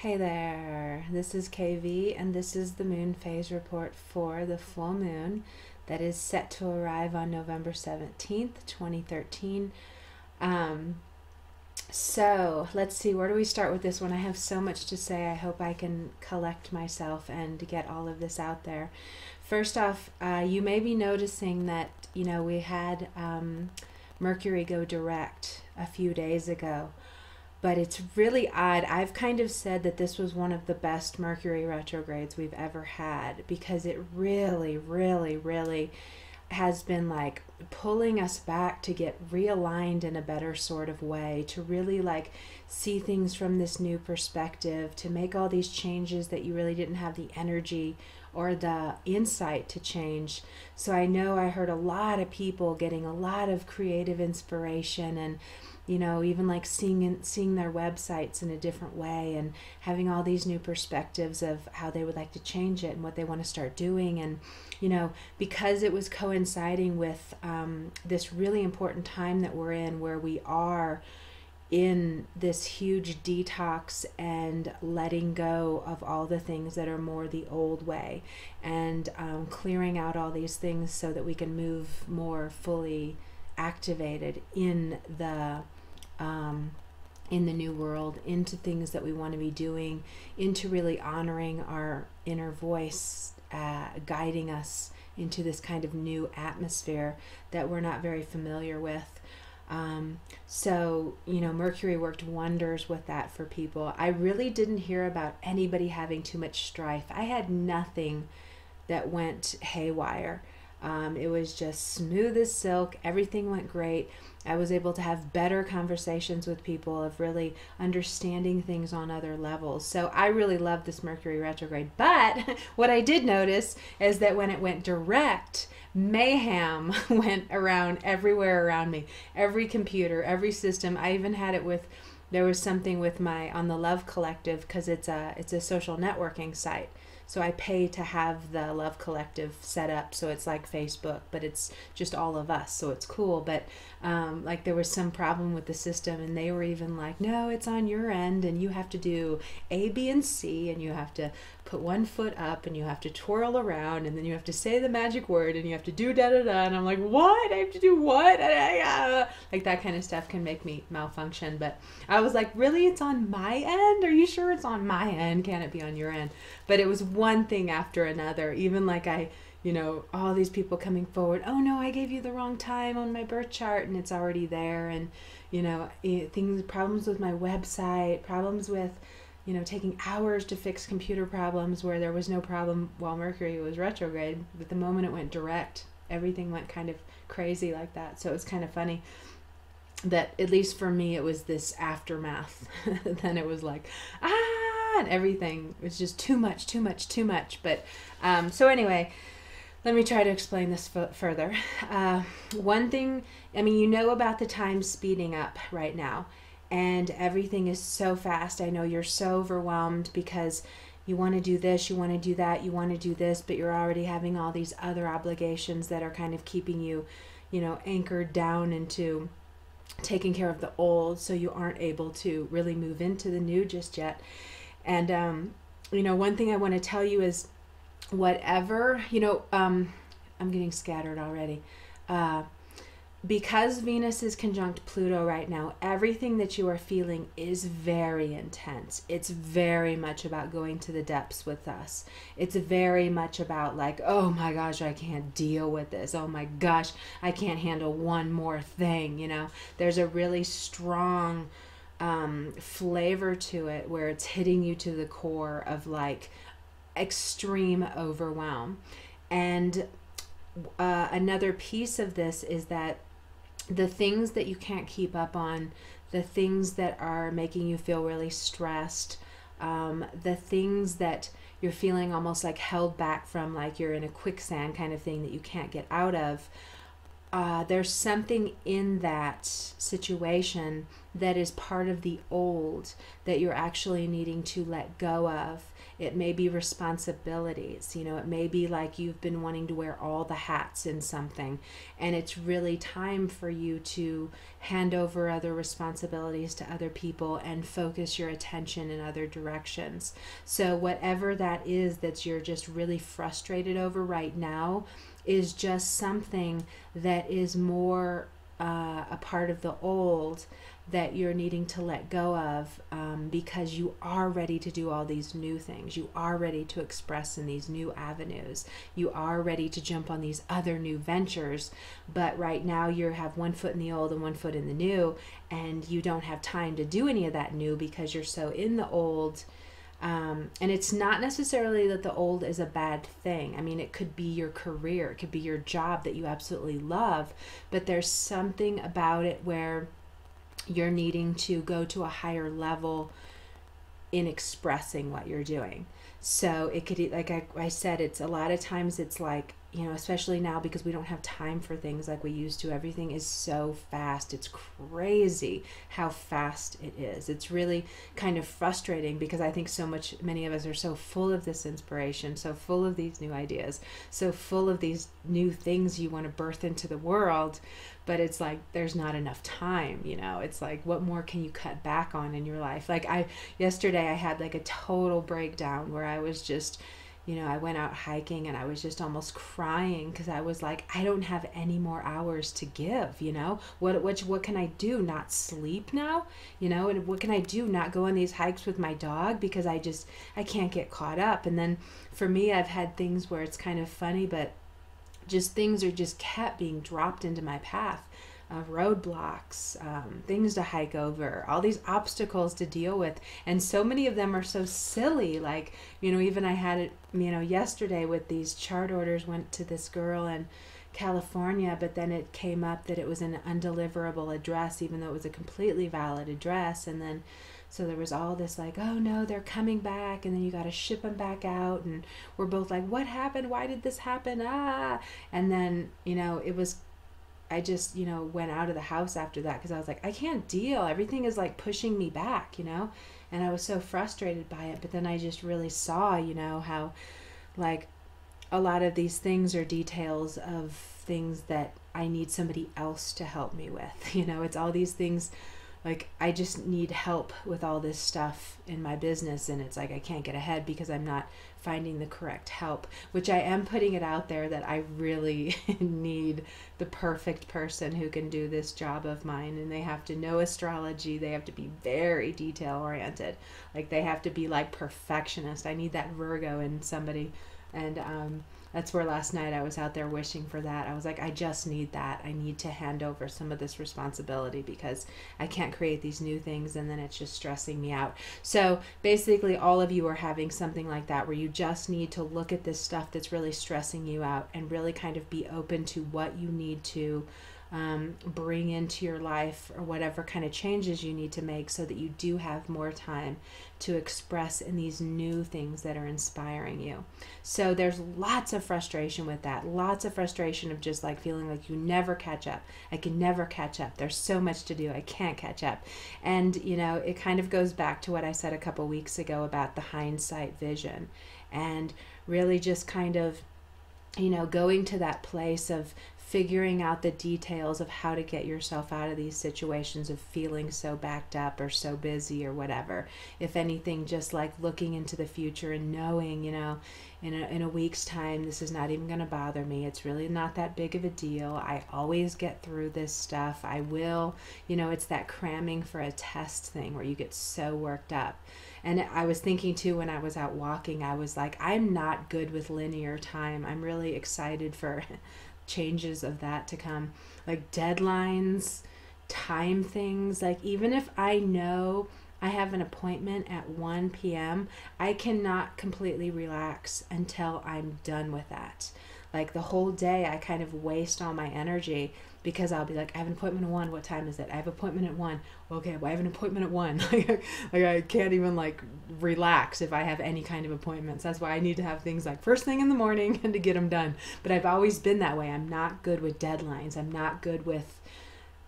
Hey there, this is KV and this is the moon phase report for the full moon that is set to arrive on November 17th, 2013. So let's see, where do we start with this one? I have so much to say. I hope I can collect myself and get all of this out there. First off, you may be noticing that, you know, we had Mercury go direct a few days ago. But it's really odd. I've kind of said that this was one of the best Mercury retrogrades we've ever had because it really, really, really has been like pulling us back to get realigned in a better sort of way, to really like see things from this new perspective, to make all these changes that you really didn't have the energy or the insight to change. So I know I heard a lot of people getting a lot of creative inspiration and, you know, even like seeing their websites in a different way and having all these new perspectives of how they would like to change it and what they want to start doing. And, you know, because it was coinciding with this really important time that we're in, where we are in this huge detox and letting go of all the things that are more the old way and clearing out all these things so that we can move more fully activated in the new world, into things that we want to be doing, into really honoring our inner voice, guiding us into this kind of new atmosphere that we're not very familiar with. So, you know, Mercury worked wonders with that for people. I really didn't hear about anybody having too much strife. I had nothing that went haywire. It was just smooth as silk. Everything went great. I was able to have better conversations with people of really understanding things on other levels. So I really loved this Mercury retrograde. But what I did notice is that when it went direct, mayhem went around everywhere around me. Every computer, every system. I even had it with, there was something with my, on the Love Collective, because it's a social networking site. So I pay to have the Love Collective set up, so it's like Facebook, but it's just all of us, so it's cool. But like there was some problem with the system, and they were even like, no, it's on your end, and you have to do A, B, and C, and you have to put one foot up, and you have to twirl around, and then you have to say the magic word, and you have to do da-da-da, and I'm like, what? I have to do what? Like that kind of stuff can make me malfunction, but I was like, really? It's on my end? Are you sure it's on my end? Can it be on your end? But it was one thing after another, even like you know, all these people coming forward, oh no, I gave you the wrong time on my birth chart and it's already there. And, you know, things, problems with my website, problems with, you know, taking hours to fix computer problems where there was no problem while Mercury was retrograde. But the moment it went direct, everything went kind of crazy like that. So it was kind of funny that, at least for me, it was this aftermath. Then it was like, and everything, it was just too much. But so anyway, let me try to explain this further. One thing, I mean, you know about the time speeding up right now, and everything is so fast. I know you're so overwhelmed because you want to do this, you want to do that, you want to do this, but you're already having all these other obligations that are kind of keeping you, you know, anchored down into taking care of the old, so you aren't able to really move into the new just yet. And, you know, one thing I want to tell you is whatever, you know, I'm getting scattered already. Because Venus is conjunct Pluto right now, everything that you are feeling is very intense. It's very much about going to the depths with us. It's very much about like, oh my gosh, I can't deal with this. Oh my gosh, I can't handle one more thing. You know, there's a really strong flavor to it where it's hitting you to the core of like extreme overwhelm. And another piece of this is that the things that you can't keep up on, the things that are making you feel really stressed, the things that you're feeling almost like held back from, like you're in a quicksand kind of thing that you can't get out of, there's something in that situation that is part of the old that you're actually needing to let go of. It may be responsibilities, you know, it may be like you've been wanting to wear all the hats in something, and it's really time for you to hand over other responsibilities to other people and focus your attention in other directions. So whatever that is that you're just really frustrated over right now is just something that is more a part of the old that you're needing to let go of, because you are ready to do all these new things. You are ready to express in these new avenues. You are ready to jump on these other new ventures, but right now you have one foot in the old and one foot in the new, and you don't have time to do any of that new because you're so in the old. And it's not necessarily that the old is a bad thing. I mean, it could be your career, it could be your job that you absolutely love, but there's something about it where you're needing to go to a higher level in expressing what you're doing. So it could, like I said, it's a lot of times it's like, you know, especially now because we don't have time for things like we used to. Everything is so fast. It's crazy how fast it is. It's really kind of frustrating because I think so much, many of us are so full of this inspiration, so full of these new ideas, so full of these new things you want to birth into the world, but it's like there's not enough time, you know. It's like, what more can you cut back on in your life? Like yesterday I had like a total breakdown where I was just, you know, I went out hiking and I was just almost crying because I was like, I don't have any more hours to give, you know? What can I do? Not sleep now? You know, and what can I do? Not go on these hikes with my dog because I can't get caught up. And then for me, I've had things where it's kind of funny, but just things are just kept being dropped into my path. Roadblocks, things to hike over, all these obstacles to deal with. And so many of them are so silly. Like, you know, even I had it, you know, yesterday with these chart orders, went to this girl in California, but then it came up that it was an undeliverable address, even though it was a completely valid address. And then, so there was all this like, oh no, they're coming back, and then you got to ship them back out. And we're both like, what happened? Why did this happen? Ah. And then, you know, it was, I just, you know, went out of the house after that because I was like, I can't deal. Everything is like pushing me back, you know, and I was so frustrated by it. But then I just really saw, you know, how like a lot of these things are details of things that I need somebody else to help me with. You know, it's all these things like I just need help with all this stuff in my business, and it's like I can't get ahead because I'm not finding the correct help, which I am putting it out there that I really need the perfect person who can do this job of mine, and they have to know astrology, they have to be very detail oriented, like they have to be like perfectionist. I need that Virgo in somebody, and that's where last night I was out there wishing for that. I was like, I just need that. I need to hand over some of this responsibility because I can't create these new things, and then it's just stressing me out. So basically all of you are having something like that where you just need to look at this stuff that's really stressing you out and really kind of be open to what you need to bring into your life or whatever kind of changes you need to make so that you do have more time to express in these new things that are inspiring you. So there's lots of frustration with that, lots of frustration of just like feeling like you never catch up. I can never catch up. There's so much to do. I can't catch up. And, you know, it kind of goes back to what I said a couple weeks ago about the hindsight vision, and really just kind of, you know, going to that place of figuring out the details of how to get yourself out of these situations of feeling so backed up or so busy or whatever. If anything, just like looking into the future and knowing, you know, in a week's time, this is not even going to bother me. It's really not that big of a deal. I always get through this stuff. I will, you know, it's that cramming for a test thing where you get so worked up. And I was thinking too, when I was out walking, I was like, I'm not good with linear time. I'm really excited for changes of that to come, like deadlines, time things. Like even if I know I have an appointment at 1 p.m. I cannot completely relax until I'm done with that. Like the whole day I kind of waste all my energy because I'll be like, I have an appointment at 1, what time is it? I have an appointment at 1, okay, well I have an appointment at 1. Like I can't even like relax if I have any kind of appointments. That's why I need to have things like first thing in the morning and to get them done. But I've always been that way. I'm not good with deadlines. I'm not good with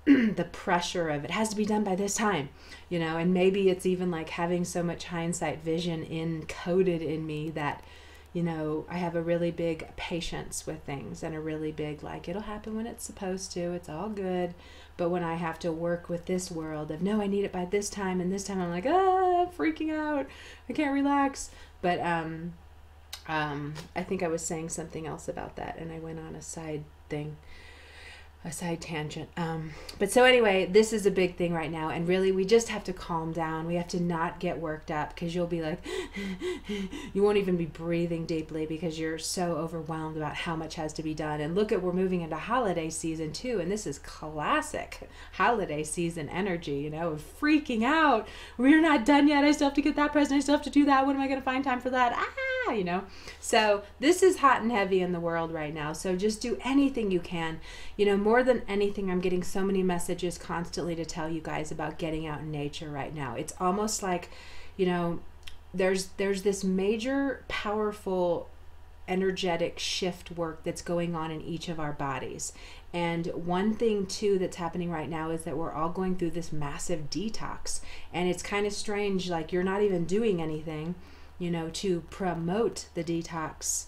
the pressure of it has to be done by this time, you know. And maybe it's even like having so much hindsight vision encoded in me that, you know, I have a really big patience with things and a really big, like, it'll happen when it's supposed to, it's all good. But when I have to work with this world of, no, I need it by this time, and this time I'm like, ah, I'm freaking out, I can't relax. But I think I was saying something else about that, and I went on a side thing, a side tangent. But so anyway, this is a big thing right now, and really we just have to calm down. We have to not get worked up, because you'll be like you won't even be breathing deeply because you're so overwhelmed about how much has to be done. And look at, we're moving into holiday season too, and this is classic holiday season energy, you know, of freaking out. We're not done yet, I still have to get that present, I still have to do that, when am I going to find time for that? Ah, you know. So this is hot and heavy in the world right now, so just do anything you can, you know. More than anything, I'm getting so many messages constantly to tell you guys about getting out in nature right now. It's almost like, you know, there's this major, powerful, energetic shift work that's going on in each of our bodies. And one thing too that's happening right now is that we're all going through this massive detox. And it's kind of strange, like you're not even doing anything, you know, to promote the detox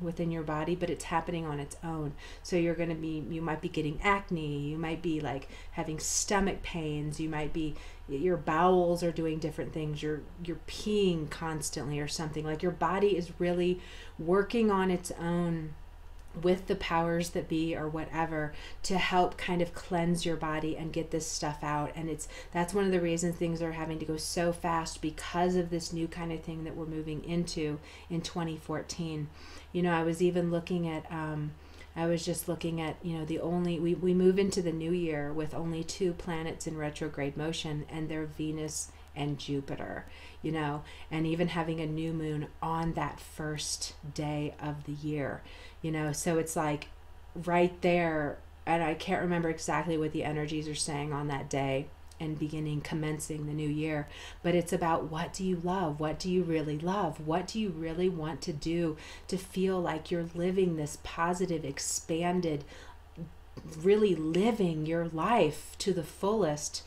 within your body, but it's happening on its own. So you're going to be, you might be getting acne, you might be like having stomach pains, you might be, your bowels are doing different things, you're peeing constantly or something. Like your body is really working on its own with the powers that be or whatever to help kind of cleanse your body and get this stuff out. And it's, that's one of the reasons things are having to go so fast, because of this new kind of thing that we're moving into in 2014. You know, I was even looking at I was just looking at, you know, the only, we move into the new year with only 2 planets in retrograde motion, and they're Venus and Jupiter, you know. And even having a new moon on that first day of the year, you know, so it's like right there. And I can't remember exactly what the energies are saying on that day and beginning, commencing the new year, but it's about, what do you love? What do you really love? What do you really want to do to feel like you're living this positive, expanded, really living your life to the fullest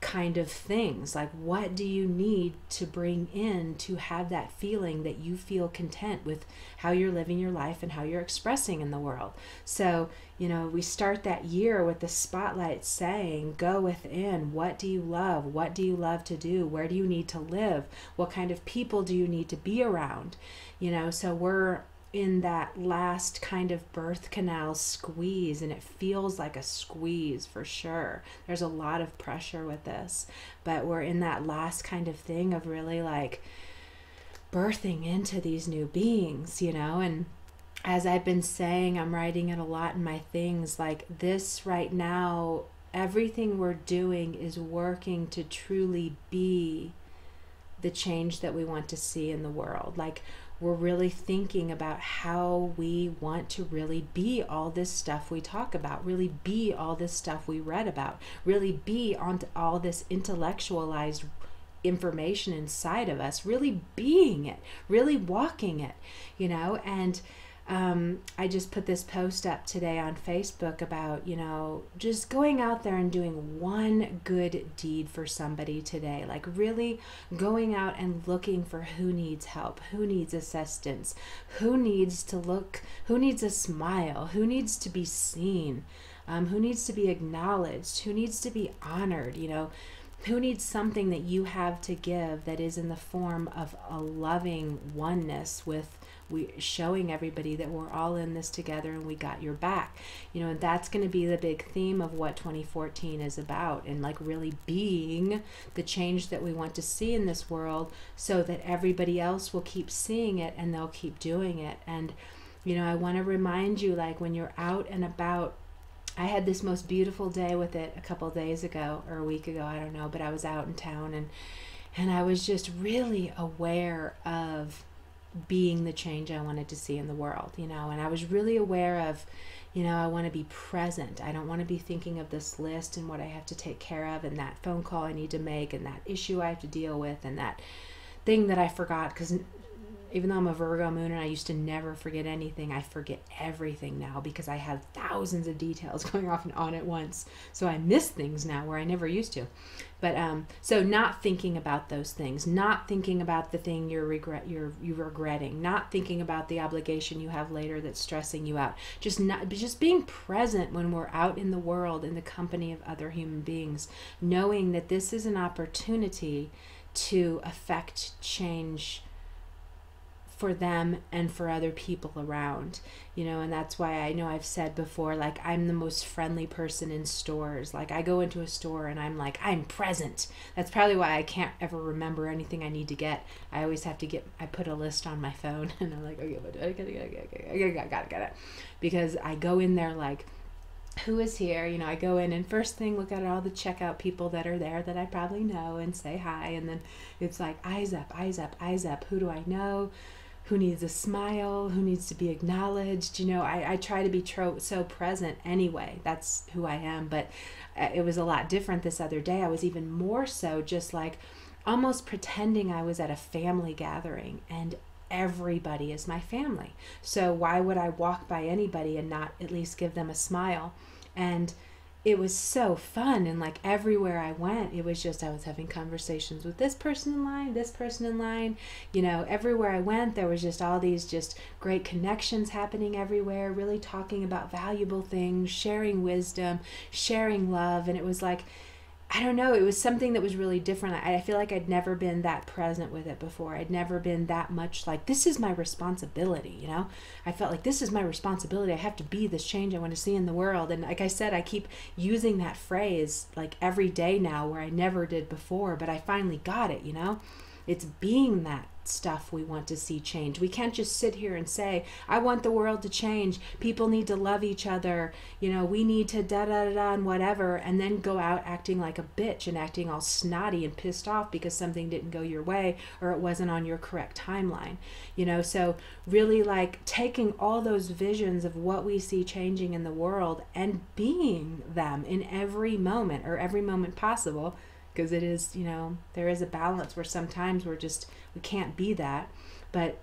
kind of things? Like, what do you need to bring in to have that feeling that you feel content with how you're living your life and how you're expressing in the world? So, you know, we start that year with the spotlight saying, go within. What do you love? What do you love to do? Where do you need to live? What kind of people do you need to be around? You know, so we're in that last kind of birth canal squeeze, and it feels like a squeeze for sure. There's a lot of pressure with this, but we're in that last kind of thing of really like birthing into these new beings, you know. And as I've been saying, I'm writing it a lot in my things, like this right now, everything we're doing is working to truly be the change that we want to see in the world. Like, we're really thinking about how we want to really be all this stuff we talk about, really be all this stuff we read about, really be onto all this intellectualized information inside of us, really being it, really walking it, you know. And I just put this post up today on Facebook about, you know, just going out there and doing one good deed for somebody today. Like really going out and looking for who needs help, who needs assistance, who needs to look, who needs a smile, who needs to be seen, who needs to be acknowledged, who needs to be honored, you know, who needs something that you have to give that is in the form of a loving oneness with showing everybody that we're all in this together and we got your back, you know. And that's going to be the big theme of what 2014 is about, and like really being the change that we want to see in this world so that everybody else will keep seeing it and they'll keep doing it. And, you know, I want to remind you, like when you're out and about, I had this most beautiful day with it a couple of days ago or a week ago, I don't know, but I was out in town and I was just really aware of being the change I wanted to see in the world, you know. And I was really aware of, you know, I want to be present. I don't want to be thinking of this list and what I have to take care of and that phone call I need to make and that issue I have to deal with and that thing that I forgot, because even though I'm a Virgo moon and I used to never forget anything, I forget everything now because I have thousands of details going off and on at once. So I miss things now where I never used to. But so not thinking about those things, not thinking about the thing you're regretting, not thinking about the obligation you have later that's stressing you out. Just being present when we're out in the world in the company of other human beings, knowing that this is an opportunity to affect change for them and for other people around, you know. And that's why I know I've said before, like, I'm the most friendly person in stores. Like, I go into a store and I'm like, I'm present. That's probably why I can't ever remember anything I need to get. I always have to get, I put a list on my phone and I'm like, okay, what do I gotta get? I gotta get it. Because I go in there like, who is here? You know, I go in and first thing look at all the checkout people that are there that I probably know and say hi. And then it's like, eyes up, eyes up, eyes up. Who do I know? Who needs a smile? Who needs to be acknowledged? You know, I try to be so present anyway. That's who I am. But it was a lot different this other day. I was even more so just like almost pretending I was at a family gathering and everybody is my family. So why would I walk by anybody and not at least give them a smile? And it was so fun, and like everywhere I went, it was just I was having conversations with this person in line, this person in line. You know, everywhere I went, there was just all these just great connections happening everywhere, really talking about valuable things, sharing wisdom, sharing love. And it was like, I don't know, it was something that was really different. I feel like I'd never been that present with it before. I'd never been that much like, this is my responsibility, you know? I felt like this is my responsibility. I have to be this change I want to see in the world. And like I said, I keep using that phrase like every day now where I never did before, but I finally got it, you know? It's being that stuff we want to see change. We can't just sit here and say, I want the world to change. People need to love each other. You know, we need to da-da-da-da and whatever, and then go out acting like a bitch and acting all snotty and pissed off because something didn't go your way or it wasn't on your correct timeline. You know, so really like taking all those visions of what we see changing in the world and being them in every moment or every moment possible. Because it is, you know, there is a balance where sometimes we're just, we can't be that, but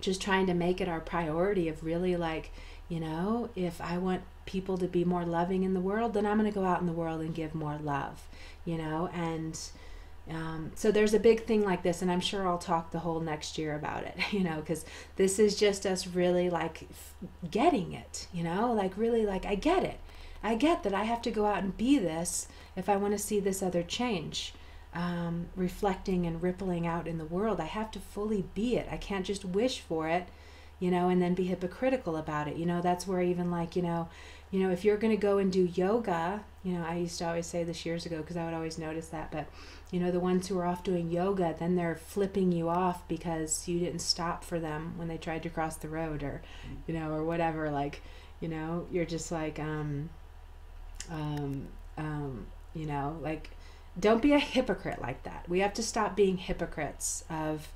just trying to make it our priority of really like, you know, if I want people to be more loving in the world, then I'm going to go out in the world and give more love, you know. And so there's a big thing like this, and I'm sure I'll talk the whole next year about it, you know, because this is just us really like getting it, you know, like really like, I get it. I get that I have to go out and be this if I want to see this other change reflecting and rippling out in the world. I have to fully be it. I can't just wish for it, you know, and then be hypocritical about it. You know, that's where even like, you know, if you're going to go and do yoga, you know, I used to always say this years ago because I would always notice that. But, you know, the ones who are off doing yoga, then they're flipping you off because you didn't stop for them when they tried to cross the road or, you know, or whatever. Like, you know, you're just like, you know, like, don't be a hypocrite like that. We have to stop being hypocrites of,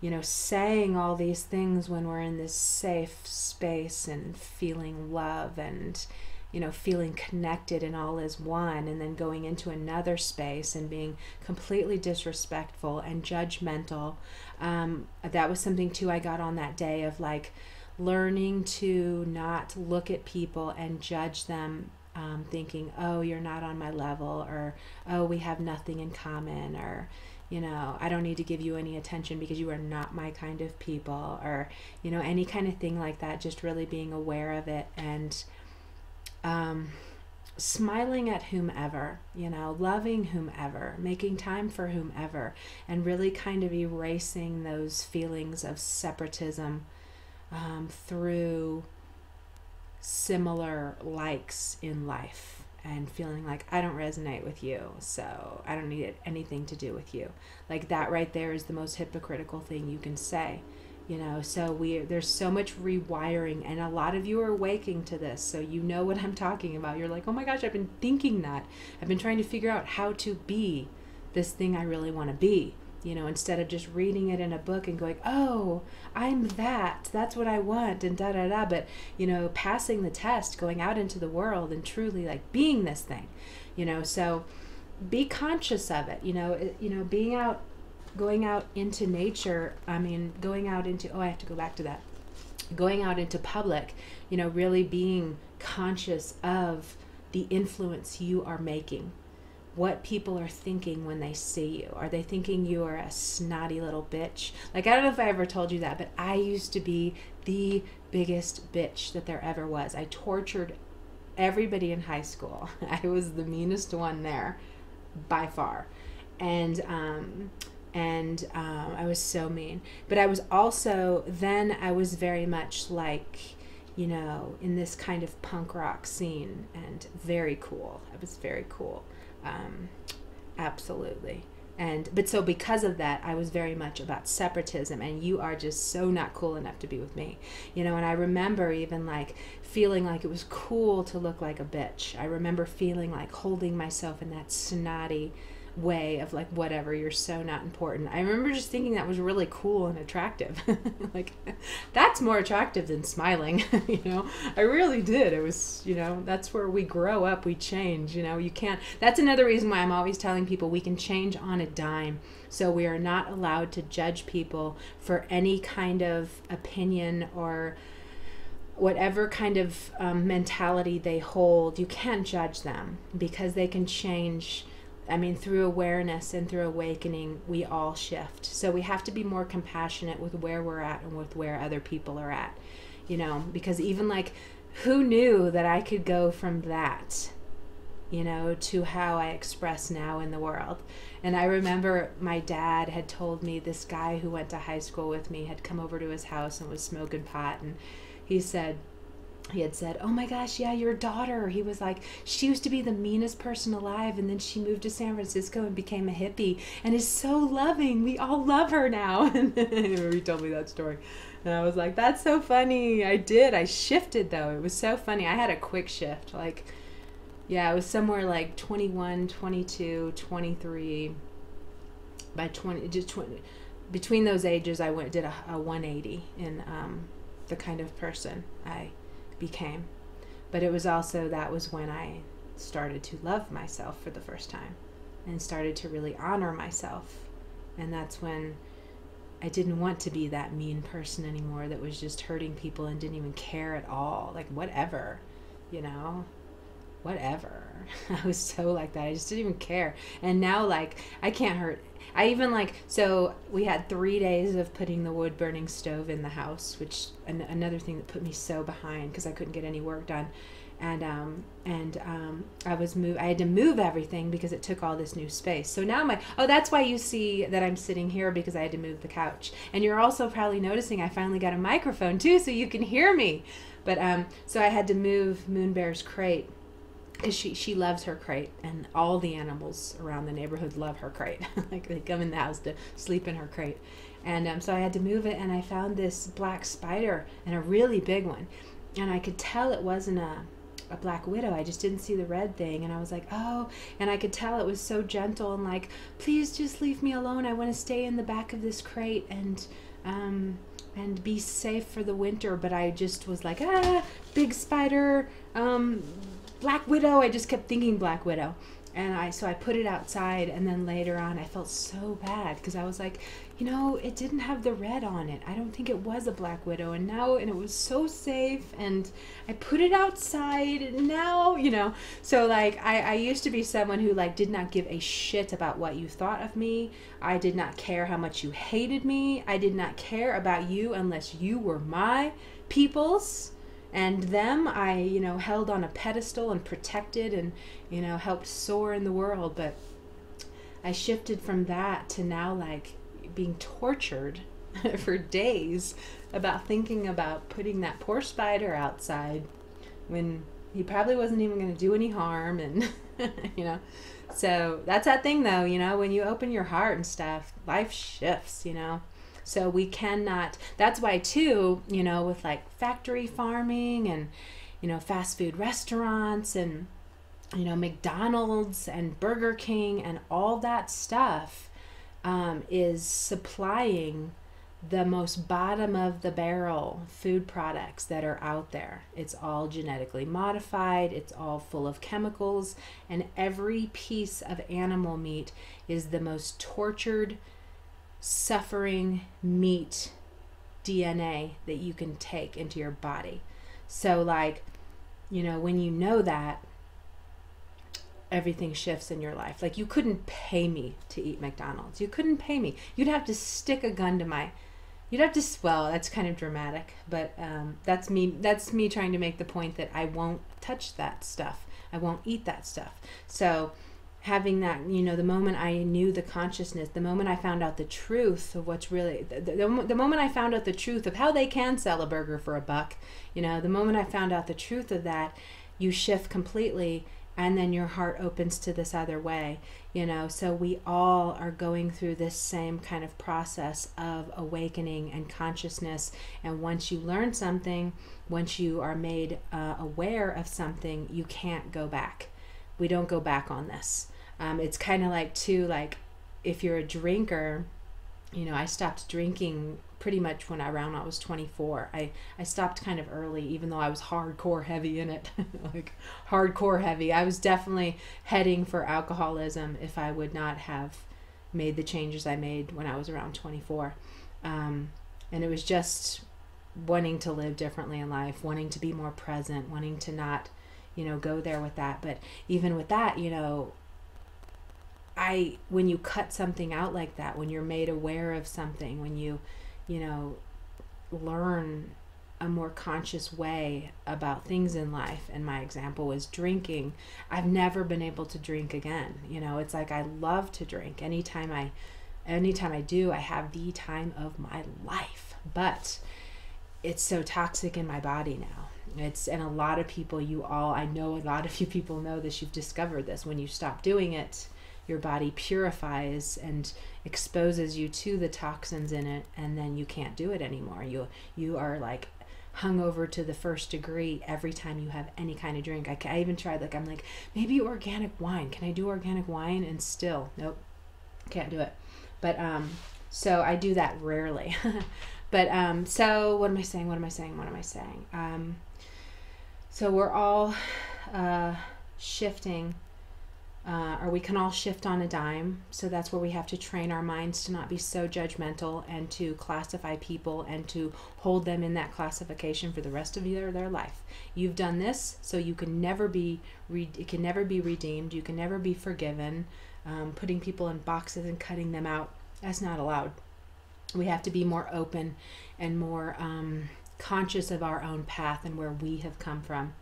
you know, saying all these things when we're in this safe space and feeling love and, you know, feeling connected and all is one, and then going into another space and being completely disrespectful and judgmental. That was something too I got on that day of like learning to not look at people and judge them. Thinking, oh, you're not on my level, or, oh, we have nothing in common, or, you know, I don't need to give you any attention because you are not my kind of people, or, you know, any kind of thing like that. Just really being aware of it and smiling at whomever, you know, loving whomever, making time for whomever, and really kind of erasing those feelings of separatism through similar likes in life and feeling like I don't resonate with you, so I don't need anything to do with you. Like, that right there is the most hypocritical thing you can say, you know. So there's so much rewiring, and a lot of you are waking to this, so you know what I'm talking about. You're like, oh my gosh, I've been thinking that. I've been trying to figure out how to be this thing I really want to be. You know, instead of just reading it in a book and going, oh, I'm that, that's what I want, and da-da-da. But, you know, passing the test, going out into the world and truly like being this thing, you know. So be conscious of it, you know, being out going out into nature, I mean, going out into, oh, I have to go back to that. Going out into public, you know, really being conscious of the influence you are making. What people are thinking when they see you. Are they thinking you are a snotty little bitch? Like, I don't know if I ever told you that, but I used to be the biggest bitch that there ever was. I tortured everybody in high school. I was the meanest one there by far. And I was so mean. But I was also, then I was very much like, you know, in this kind of punk rock scene and very cool. I was very cool. Absolutely. But so because of that, I was very much about separatism, and you are just so not cool enough to be with me, you know. And I remember even like feeling like it was cool to look like a bitch. I remember feeling like holding myself in that snotty way of like, whatever, you're so not important. I remember just thinking that was really cool and attractive. Like, that's more attractive than smiling. You know, I really did. It was, you know, that's where we grow up, we change, you know. You can't, that's another reason why I'm always telling people we can change on a dime. So we are not allowed to judge people for any kind of opinion or whatever kind of mentality they hold. You can't judge them because they can change. I mean, through awareness and through awakening, we all shift. So we have to be more compassionate with where we're at and with where other people are at, you know, because even like, who knew that I could go from that, you know, to how I express now in the world. And I remember my dad had told me, this guy who went to high school with me had come over to his house and was smoking pot, and he had said, oh my gosh, yeah, your daughter. He was like, she used to be the meanest person alive, and then she moved to San Francisco and became a hippie and is so loving. We all love her now. And he told me that story. And I was like, that's so funny. I did. I shifted, though. It was so funny. I had a quick shift. Like, yeah, it was somewhere like 21, 22, 23. By 20, just 20, between those ages, I did a 180 in the kind of person I became. But it was also, that was when I started to love myself for the first time and started to really honor myself. And that's when I didn't want to be that mean person anymore that was just hurting people and didn't even care at all. Like, whatever, you know, whatever. I was so like that. I just didn't even care. And now, like, I can't hurt. I even like, so we had 3 days of putting the wood burning stove in the house, which another thing that put me so behind because I couldn't get any work done. And I had to move everything because it took all this new space. So now I'm like, oh, that's why you see that I'm sitting here, because I had to move the couch. And you're also probably noticing I finally got a microphone too, so you can hear me. But so I had to move Moon Bear's crate, because she loves her crate, and all the animals around the neighborhood love her crate. Like, they come in the house to sleep in her crate. And so I had to move it, and I found this black spider, and a really big one. And I could tell it wasn't a black widow. I just didn't see the red thing. And I was like, oh, and I could tell it was so gentle and like, please just leave me alone. I want to stay in the back of this crate and be safe for the winter. But I just was like, ah, big spider, Black Widow. I just kept thinking Black Widow. And so I put it outside, and then later on I felt so bad because I was like, you know, it didn't have the red on it. I don't think it was a Black Widow. And it was so safe, and I put it outside, and now, you know. So like, I used to be someone who like did not give a shit about what you thought of me. I did not care how much you hated me. I did not care about you unless you were my people's. And them, I, you know, held on a pedestal and protected and, you know, helped soar in the world. But I shifted from that to now, like, being tortured for days about thinking about putting that poor spider outside when he probably wasn't even going to do any harm. And, you know, so that's that thing, though, you know, when you open your heart and stuff, life shifts, you know. So we cannot, that's why too, you know, with like factory farming and, you know, fast food restaurants and, you know, McDonald's and Burger King and all that stuff is supplying the most bottom of the barrel food products that are out there. It's all genetically modified. It's all full of chemicals. And every piece of animal meat is the most tortured suffering meat DNA that you can take into your body. So like, you know, when you know that, everything shifts in your life. Like, you couldn't pay me to eat McDonald's. You couldn't pay me. You'd have to stick a gun to my, you'd have to, well, that's kind of dramatic, but that's me trying to make the point that I won't touch that stuff. I won't eat that stuff. So having that, you know, the moment I knew the consciousness, the moment I found out the truth of what's really, the moment I found out the truth of how they can sell a burger for $1, you know, the moment I found out the truth of that, you shift completely, and then your heart opens to this other way, you know. So we all are going through this same kind of process of awakening and consciousness. And once you learn something, once you are made aware of something, you can't go back. We don't go back on this. It's kind of like too, like if you're a drinker, you know, I stopped drinking pretty much when I was 24. I stopped kind of early, even though I was hardcore heavy in it. Like hardcore heavy. I was definitely heading for alcoholism if I would not have made the changes I made when I was around 24. And it was just wanting to live differently in life, wanting to be more present, wanting to not, you know, go there with that. But even with that, you know, when you cut something out like that, when you're made aware of something, when you, you know, learn a more conscious way about things in life. And my example was drinking. I've never been able to drink again. You know, it's like, I love to drink. Anytime I do, I have the time of my life, but it's so toxic in my body now. And a lot of people, I know a lot of you people know this, you've discovered this. When you stop doing it, your body purifies and exposes you to the toxins in it, and then you can't do it anymore. You are like hungover to the first degree every time you have any kind of drink. I even tried, like, I'm like, maybe organic wine. Can I do organic wine? And still, nope, can't do it. But so I do that rarely. But so what am I saying? What am I saying? What am I saying? So we're all shifting. Or we can all shift on a dime. So that's where we have to train our minds to not be so judgmental and to classify people and to hold them in that classification for the rest of their life. You've done this, so you can never be redeemed. You can never be forgiven. Putting people in boxes and cutting them out, that's not allowed. We have to be more open and more conscious of our own path and where we have come from.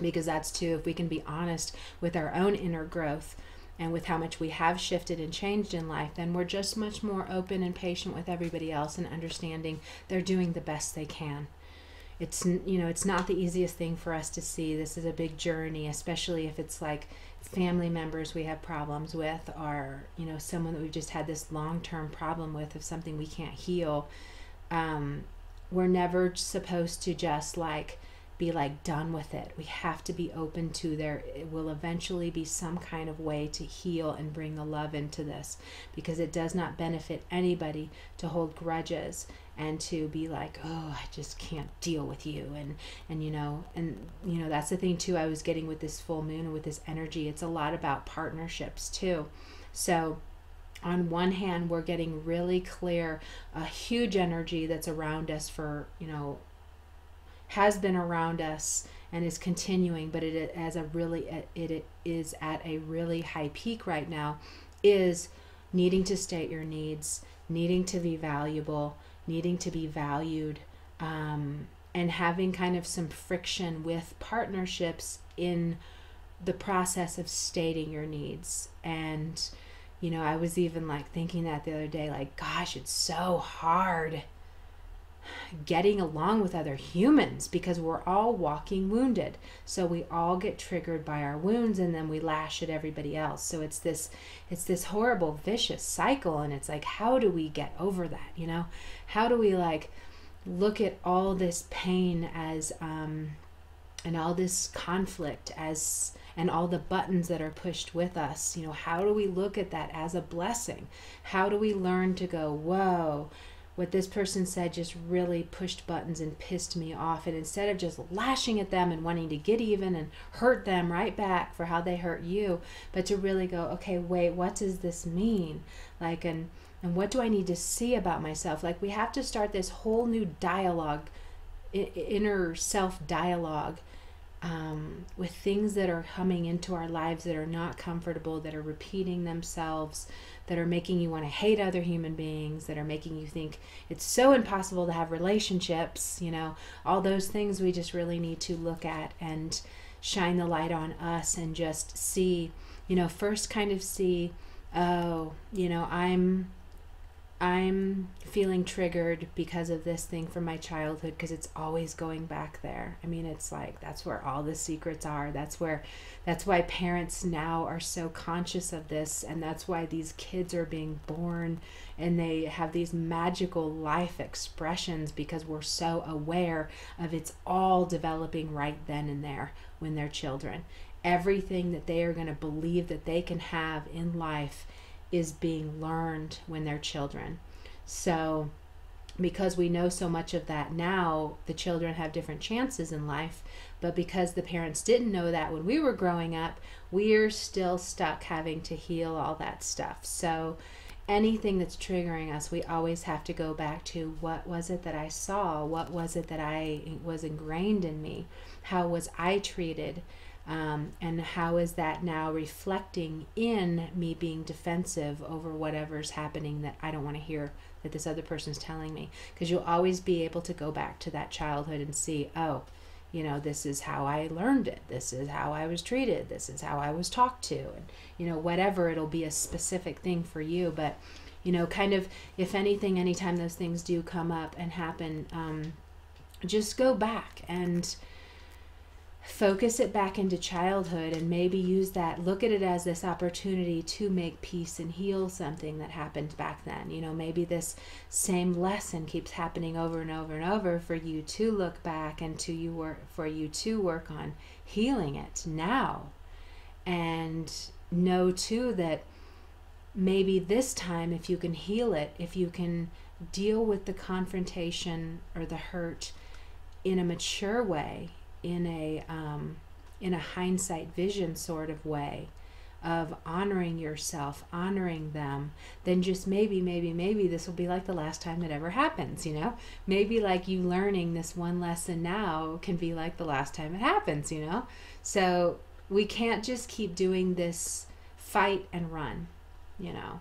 Because that's too, if we can be honest with our own inner growth and with how much we have shifted and changed in life, then we're just much more open and patient with everybody else and understanding they're doing the best they can. It's, you know, it's not the easiest thing for us to see. This is a big journey, especially if it's like family members we have problems with, or, you know, someone that we've just had this long-term problem with, of something we can't heal. We're never supposed to just like be like done with it. We have to be open to it will eventually be some kind of way to heal and bring the love into this, because it does not benefit anybody to hold grudges and to be like, oh, I just can't deal with you. And you know, that's the thing too, I was getting with this full moon and with this energy, it's a lot about partnerships too. So on one hand, we're getting really clear, a huge energy that's around us for, you know, has been around us and is continuing, but it is at a really high peak right now, is needing to state your needs, needing to be valuable, needing to be valued, and having kind of some friction with partnerships in the process of stating your needs. And, you know, I was even like thinking that the other day, like, gosh, it's so hard getting along with other humans because we're all walking wounded. So we all get triggered by our wounds and then we lash at everybody else. So it's this horrible vicious cycle, and it's like, how do we get over that? You know, how do we like look at all this pain as and all this conflict as, and all the buttons that are pushed with us, you know, how do we look at that as a blessing? How do we learn to go, whoa, what this person said just really pushed buttons and pissed me off. And instead of just lashing at them and wanting to get even and hurt them right back for how they hurt you, but to really go, okay, wait, what does this mean? Like, and And what do I need to see about myself? Like, we have to start this whole new dialogue, inner self dialogue, with things that are coming into our lives that are not comfortable, that are repeating themselves, that are making you want to hate other human beings, that are making you think it's so impossible to have relationships, you know, all those things. We just really need to look at and shine the light on us and just see, you know, first kind of see, oh, you know, I'm feeling triggered because of this thing from my childhood, because it's always going back there. I mean, it's like, that's where all the secrets are. That's why parents now are so conscious of this. And that's why these kids are being born and they have these magical life expressions, because we're so aware of it's all developing right then and there when they're children. Everything that they are going to believe that they can have in life is being learned when they're children. So because we know so much of that now, the children have different chances in life, but because the parents didn't know that when we were growing up, we're still stuck having to heal all that stuff. So anything that's triggering us, we always have to go back to, what was it that I saw? What was it that I was ingrained in me? How was I treated? And how is that now reflecting in me being defensive over whatever's happening that I don't want to hear that this other person's telling me? Because you'll always be able to go back to that childhood and see, oh, you know, this is how I learned it. This is how I was treated. This is how I was talked to. And, you know, whatever, it'll be a specific thing for you. But, you know, kind of, if anything, anytime those things do come up and happen, just go back and focus it back into childhood, and maybe use that, look at it as this opportunity to make peace and heal something that happened back then. You know, maybe this same lesson keeps happening over and over and over for you to look back and to work on healing it now. And know too that maybe this time, if you can heal it, if you can deal with the confrontation or the hurt in a mature way, in a hindsight vision sort of way of honoring yourself, honoring them, then just maybe this will be like the last time it ever happens. You know, maybe like you learning this one lesson now can be like the last time it happens, you know? So we can't just keep doing this fight and run. You know,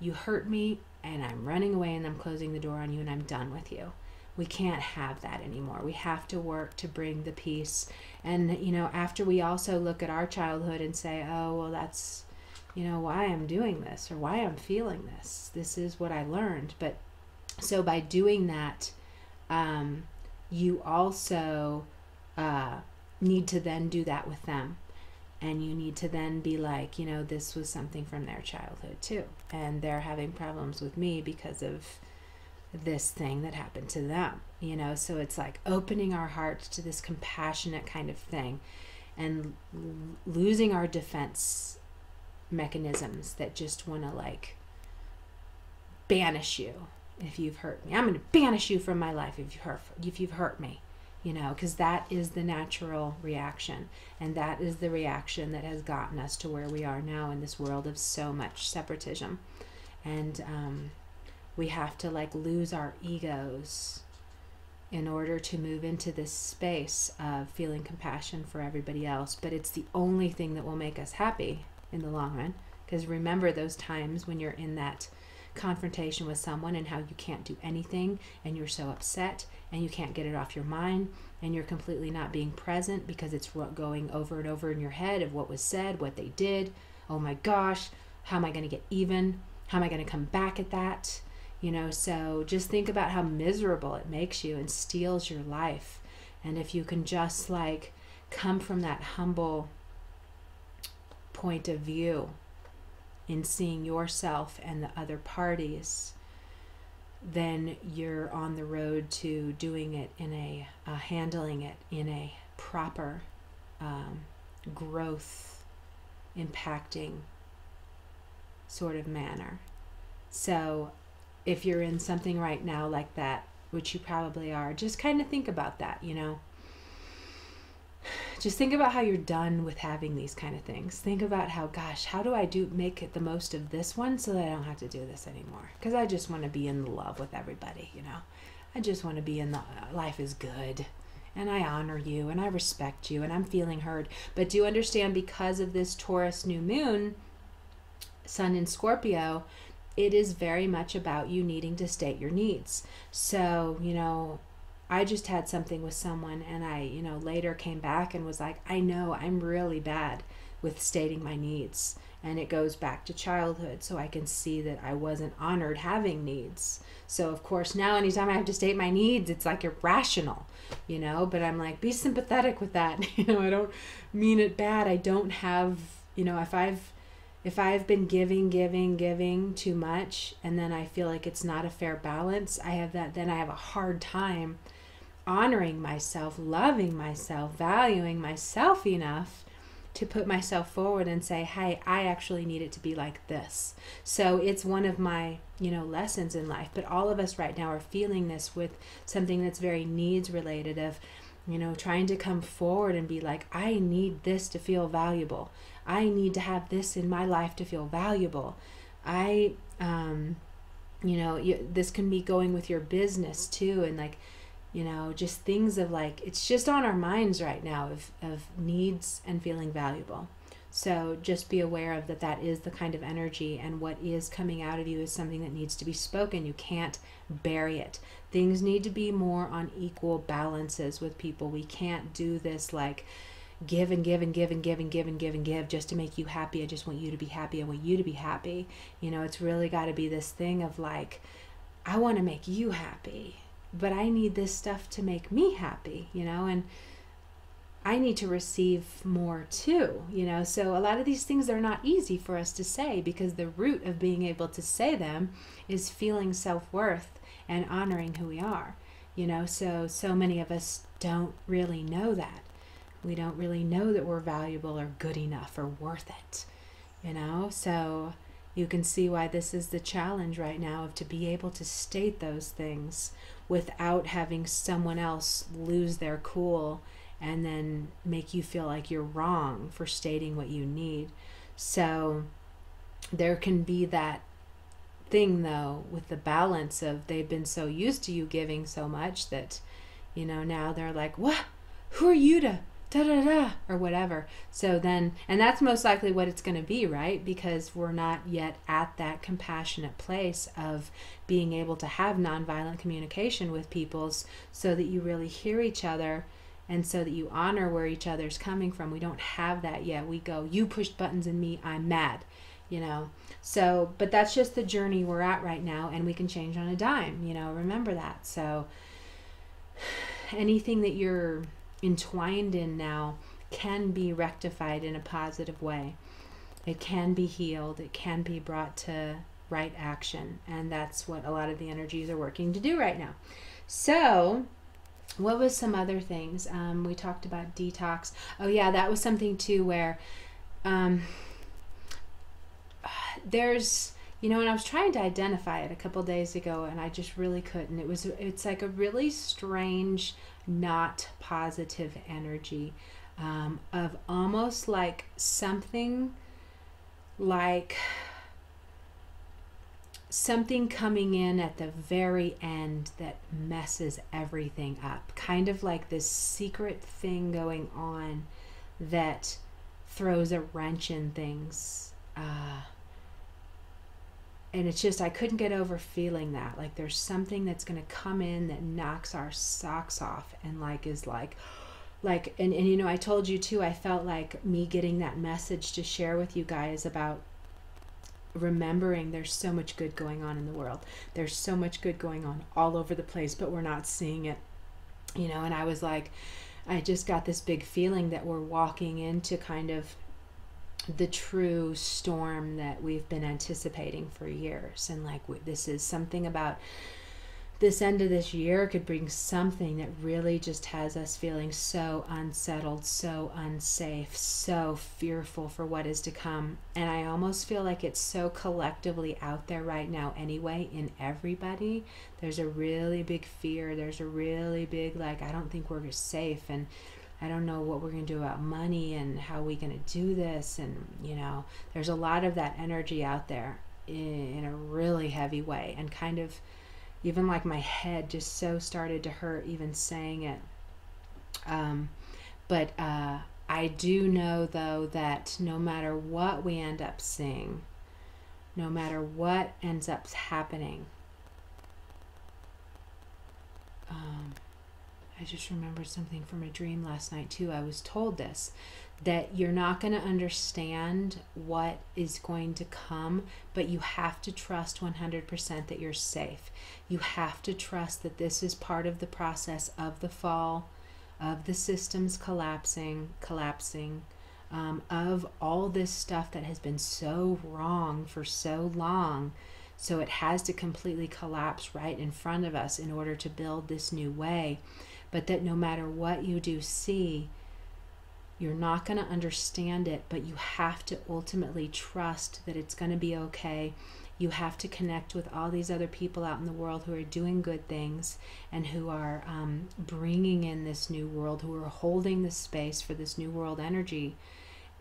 you hurt me and I'm running away and I'm closing the door on you and I'm done with you. We can't have that anymore. We have to work to bring the peace. And, you know, after we also look at our childhood and say, oh, well, that's, you know, why I'm doing this or why I'm feeling this. This is what I learned. But so by doing that, you also need to then do that with them. And you need to then be like, you know, this was something from their childhood too. And they're having problems with me because of this thing that happened to them, you know? So it's like opening our hearts to this compassionate kind of thing and losing our defense mechanisms that just want to like banish you if you've hurt me. I'm going to banish you from my life if you've hurt me, you know, because that is the natural reaction. And that is the reaction that has gotten us to where we are now in this world of so much separatism. And, we have to like lose our egos in order to move into this space of feeling compassion for everybody else. But it's the only thing that will make us happy in the long run. Because remember those times when you're in that confrontation with someone and how you can't do anything and you're so upset and you can't get it off your mind and you're completely not being present because it's going over and over in your head of what was said, what they did. Oh my gosh, how am I going to get even? How am I going to come back at that? You know, so just think about how miserable it makes you and steals your life. And if you can just like come from that humble point of view in seeing yourself and the other parties, then you're on the road to doing it in a, handling it in a proper growth impacting sort of manner. So if you're in something right now like that, which you probably are, just kind of think about that, you know, just think about how you're done with having these kind of things. Think about how, gosh, how do I make the most of this one so that I don't have to do this anymore? Because I just want to be in love with everybody, you know. I just want to be in the life is good, and I honor you, and I respect you, and I'm feeling heard. But do you understand, because of this Taurus new moon, sun in Scorpio, it is very much about you needing to state your needs. So, you know, I just had something with someone, and I, you know, later came back and was like, I know I'm really bad with stating my needs. And it goes back to childhood, so I can see that I wasn't honored having needs. So of course now anytime I have to state my needs, it's like irrational, you know, but I'm like, be sympathetic with that. You know, I don't mean it bad. I don't have, you know, if I've been giving too much, and then I feel like it's not a fair balance, then I have a hard time honoring myself, loving myself, valuing myself enough to put myself forward and say, hey, I actually need it to be like this. So it's one of my, you know, lessons in life. But all of us right now are feeling this with something that's very needs related of, you know, trying to come forward and be like, I need this to feel valuable. I need to have this in my life to feel valuable. You know, this can be going with your business too. And like, you know, just things of like, it's just on our minds right now of needs and feeling valuable. So just be aware of that. That is the kind of energy, and what is coming out of you is something that needs to be spoken. You can't bury it. Things need to be more on equal balances with people. We can't do this like give and give and give and give and give and give and give just to make you happy. I just want you to be happy. I want you to be happy. You know, it's really got to be this thing of like, I want to make you happy, but I need this stuff to make me happy, you know, and I need to receive more too, you know. So a lot of these things are not easy for us to say, because the root of being able to say them is feeling self-worth and honoring who we are, you know. So many of us don't really know that. We don't really know that we're valuable or good enough or worth it, you know. So you can see why this is the challenge right now, of to be able to state those things without having someone else lose their cool and then make you feel like you're wrong for stating what you need. So there can be that thing though with the balance of, they've been so used to you giving so much that, you know, now they're like, what? Who are you to? Da, da, da, or whatever. So then, and that's most likely what it's going to be, right? Because we're not yet at that compassionate place of being able to have nonviolent communication with people so that you really hear each other and so that you honor where each other's coming from. We don't have that yet. We go, you pushed buttons and me, I'm mad, you know? So, but that's just the journey we're at right now, and we can change on a dime, you know, remember that. So anything that you're entwined in now can be rectified in a positive way. It can be healed. It can be brought to right action. And that's what a lot of the energies are working to do right now. So what was some other things? We talked about detox. Oh yeah, that was something too where there's, you know, and I was trying to identify it a couple days ago and I just really couldn't. It's like a really strange, not positive energy of almost like something coming in at the very end that messes everything up. Kind of like this secret thing going on that throws a wrench in things. And it's just, I couldn't get over feeling that. Like there's something that's going to come in that knocks our socks off and like is like, and you know, I told you too, I felt like me getting that message to share with you guys about remembering there's so much good going on in the world. There's so much good going on all over the place, but we're not seeing it, you know? And I was like, I just got this big feeling that we're walking into kind of the true storm that we've been anticipating for years. And like, this is something about this end of this year could bring something that really just has us feeling so unsettled, so unsafe, so fearful for what is to come. And I almost feel like it's so collectively out there right now anyway, in everybody. There's a really big fear. There's a really big, like, I don't think we're safe. And I don't know what we're going to do about money and how we're going to do this. And, you know, there's a lot of that energy out there in a really heavy way, and kind of even like my head just so started to hurt even saying it. But I do know, though, that no matter what we end up seeing, no matter what ends up happening, I just remembered something from a dream last night too. I was told this, that you're not going to understand what is going to come, but you have to trust 100% that you're safe. You have to trust that this is part of the process of the fall, of the systems collapsing, of all this stuff that has been so wrong for so long. So it has to completely collapse right in front of us in order to build this new way. But that no matter what you do see, you're not going to understand it, but you have to ultimately trust that it's going to be okay. You have to connect with all these other people out in the world who are doing good things and who are bringing in this new world, who are holding the space for this new world energy,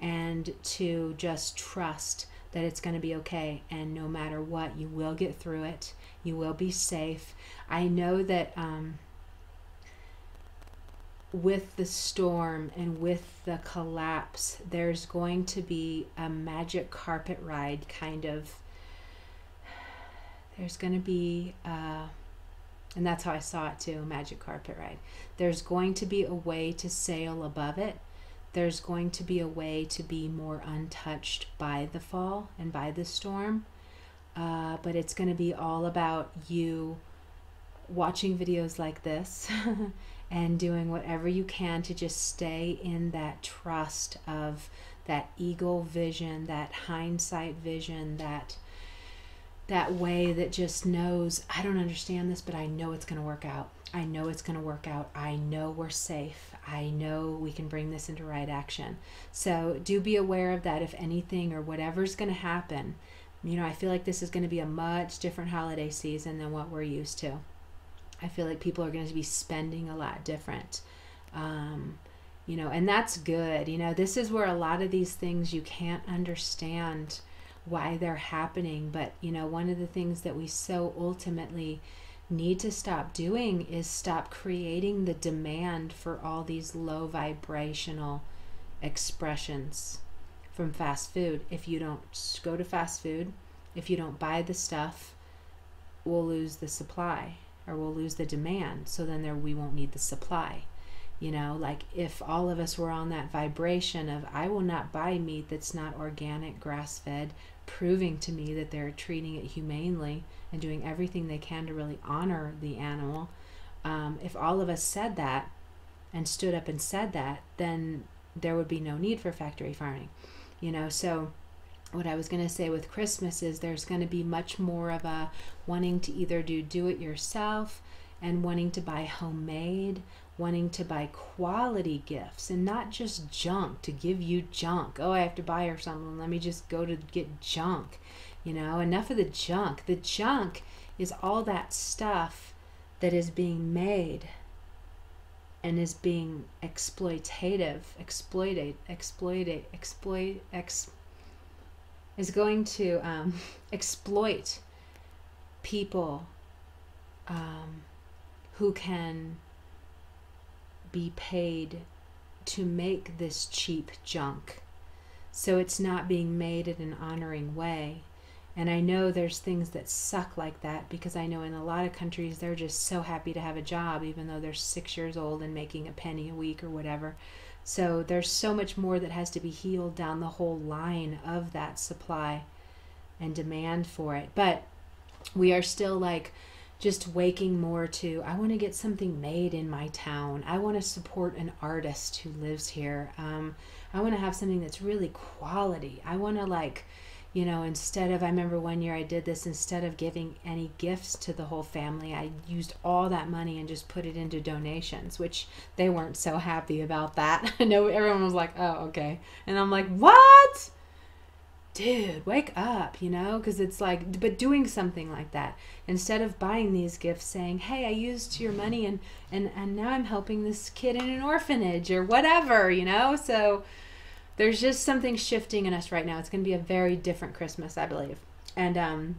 and to just trust that it's going to be okay. And no matter what, you will get through it. You will be safe. I know that with the storm and with the collapse, there's going to be a magic carpet ride kind of. There's going to be, and that's how I saw it too, a magic carpet ride. There's going to be a way to sail above it. There's going to be a way to be more untouched by the fall and by the storm. But it's going to be all about you watching videos like this and doing whatever you can to just stay in that trust of that eagle vision, that hindsight vision, that way that just knows, I don't understand this, but I know it's going to work out. I know it's going to work out. I know we're safe. I know we can bring this into right action. So do be aware of that, if anything, or whatever's going to happen. You know, I feel like this is going to be a much different holiday season than what we're used to. I feel like people are going to be spending a lot different. You know, and that's good. You know, this is where a lot of these things you can't understand why they're happening. But, you know, one of the things that we so ultimately need to stop doing is stop creating the demand for all these low vibrational expressions from fast food. If you don't go to fast food, if you don't buy the stuff, we'll lose the supply, or we'll lose the demand. So then we won't need the supply. You know, like if all of us were on that vibration of, I will not buy meat that's not organic, grass-fed, proving to me that they're treating it humanely and doing everything they can to really honor the animal. If all of us said that and stood up and said that, then there would be no need for factory farming. You know, so what I was going to say with Christmas is there's going to be much more of a wanting to either do it yourself and wanting to buy homemade, wanting to buy quality gifts and not just junk to give you junk. Oh, I have to buy her something. Let me just go to get junk. You know, enough of the junk. The junk is all that stuff that is being made and is being exploitative, is going to exploit people who can be paid to make this cheap junk. So it's not being made in an honoring way. And I know there's things that suck like that, because I know in a lot of countries they're just so happy to have a job even though they're 6 years old and making a penny a week or whatever. So there's so much more that has to be healed down the whole line of that supply and demand for it. But we are still like just waking more to, I want to get something made in my town. I want to support an artist who lives here. I want to have something that's really quality. I want to, like, you know, instead of, I remember one year I did this, instead of giving any gifts to the whole family, I used all that money and just put it into donations, which they weren't so happy about that. I know everyone was like, oh, okay. And I'm like, what? dude, wake up, you know, because it's like, but doing something like that instead of buying these gifts, saying, hey, I used your money and now I'm helping this kid in an orphanage or whatever, you know. So there's just something shifting in us right now. It's going to be a very different Christmas, I believe. And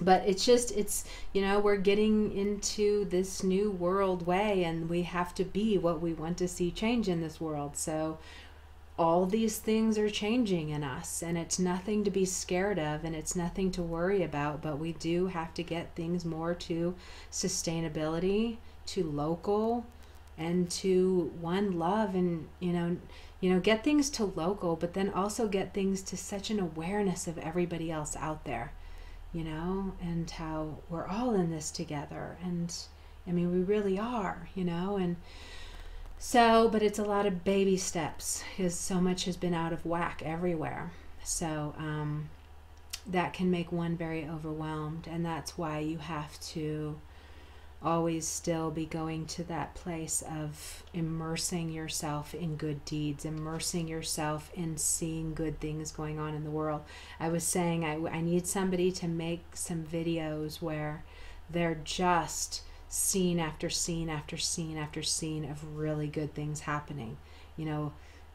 but it's just, it's, you know, we're getting into this new world way, and we have to be what we want to see change in this world. So all these things are changing in us, and it's nothing to be scared of, and it's nothing to worry about, but we do have to get things more to sustainability, to local, and to one love, and, you know, get things to local, but then also get things to such an awareness of everybody else out there, you know, and how we're all in this together. And I mean, we really are, you know. And so, but it's a lot of baby steps, because so much has been out of whack everywhere. So that can make one very overwhelmed, and that's why you have to always still be going to that place of immersing yourself in good deeds, immersing yourself in seeing good things going on in the world. I was saying I need somebody to make some videos where they're just scene after scene after scene after scene of really good things happening, you know,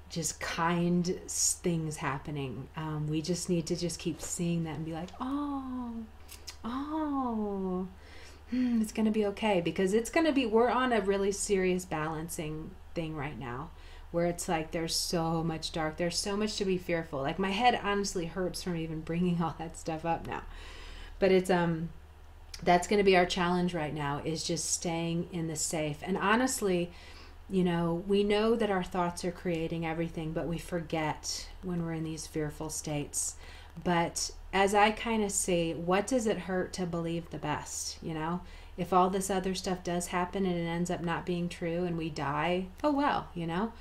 just kind things happening. We just need to just keep seeing that and be like, oh, it's going to be okay, because it's going to be, we're on a really serious balancing thing right now, where it's like there's so much dark, there's so much to be fearful. Like my head honestly hurts from even bringing all that stuff up now, but it's that's going to be our challenge right now, is just staying in the safe. And honestly, you know, we know that our thoughts are creating everything, but we forget when we're in these fearful states. But as I kind of see, what does it hurt to believe the best, you know? If all this other stuff does happen and it ends up not being true and we die, oh well, you know?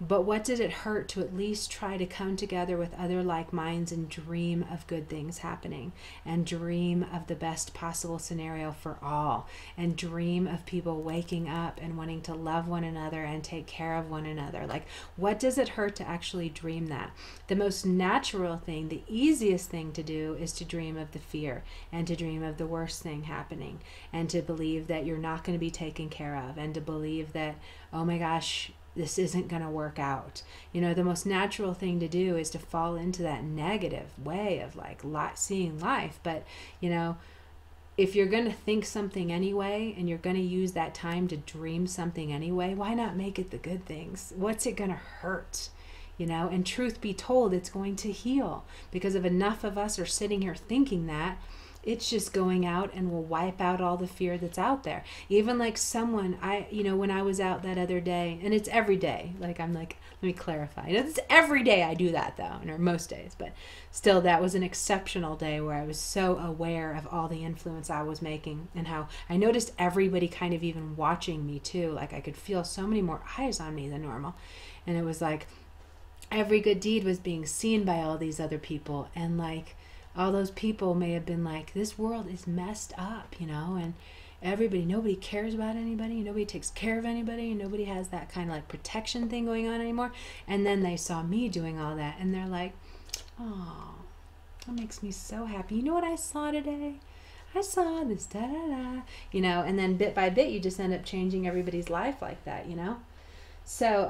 But what did it hurt to at least try to come together with other like minds and dream of good things happening, and dream of the best possible scenario for all, and dream of people waking up and wanting to love one another and take care of one another? Like, what does it hurt to actually dream that? The most natural thing, the easiest thing to do, is to dream of the fear, and to dream of the worst thing happening, and to believe that you're not going to be taken care of, and to believe that, oh my gosh, this isn't going to work out. You know, the most natural thing to do is to fall into that negative way of like seeing life. But, you know, if you're going to think something anyway, and you're going to use that time to dream something anyway, why not make it the good things? What's it going to hurt? You know, and truth be told, it's going to heal, because if enough of us are sitting here thinking that, it's just going out and will wipe out all the fear that's out there. Even like someone, you know, when I was out that other day, and it's every day, like I'm like, let me clarify, it's every day I do that though, or most days, but still that was an exceptional day where I was so aware of all the influence I was making, and how I noticed everybody kind of even watching me too. Like I could feel so many more eyes on me than normal. And it was like every good deed was being seen by all these other people, and like, all those people may have been like, this world is messed up, you know, and everybody, nobody cares about anybody, nobody takes care of anybody, and nobody has that kind of like protection thing going on anymore. And then they saw me doing all that, and they're like, oh, that makes me so happy. You know what I saw today? I saw this, da-da-da, you know. And then bit by bit, you just end up changing everybody's life like that, you know. So,